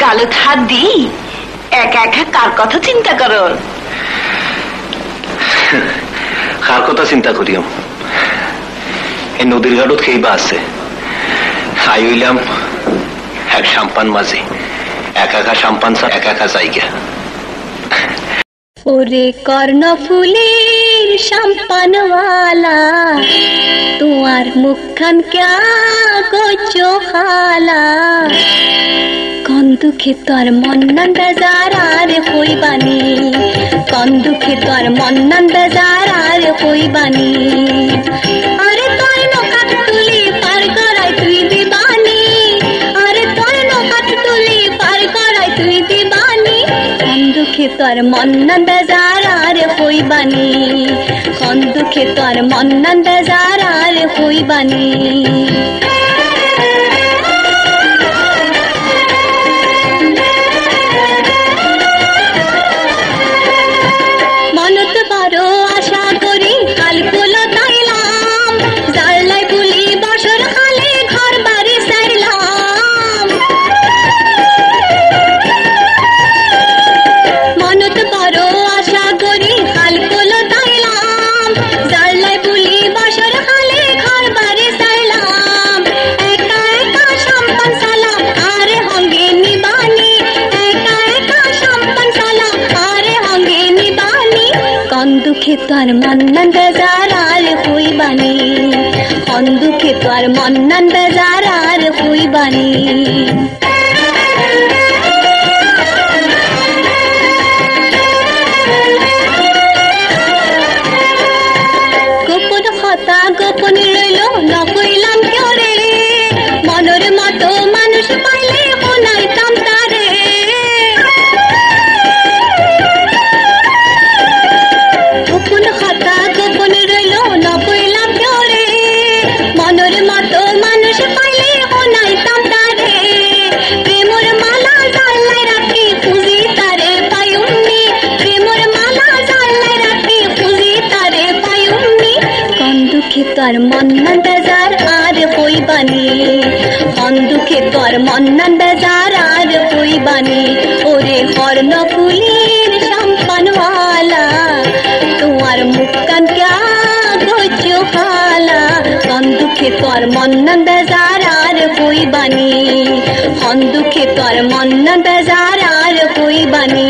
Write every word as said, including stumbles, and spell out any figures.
गाले हाथ दी एक एक कार कथा चिंता करो कार कथा चिंता करियो ए नदीर घाटत खेबा आछे आई हইলাম এক সাম্পান মাঝি একা একা সাম্পান সা একা একা জায়গা ওরে কর্ণ ফুলের সাম্পান ওয়ালা তোমার মুখখান ক্যা গোজো খালা কন্দুকে তোর মন্নন্দ জারার হইবানি কন্দুকে তোর মন্নন্দ জারার হইবানি আরে তোর নকাত তুলি পার করাই তুই দিবানি আরে তোর নকাত তুলি পার করাই তুই দিবানি কন্দুকে তোর মন্নন্দ জারার হইবানি কন্দুকে তোর মন্নন্দ জারার হইবানি তোর মন্নন্দ জারার হইবানি কন্দুকে তোর মন্নন্দ জারার হইবানি গোপন কথা গোপন রইল না কইলাম কেউ রে মনের মতো মানুষ পাইলে হনাইতাম তারে তোর মন্নন্দ জারার হইবানি কন্দুকে তোর মন্নন্দ জারার হইবানি ওরে কর্ণ ফুলের সাম্পান ওয়ালা তোমার মুখখান ক্যা গোজো খালা কন্দুকে তোর মন্নন্দ জারার হইবানি কন্দুকে তোর মন্নন্দ জারার হইবানি।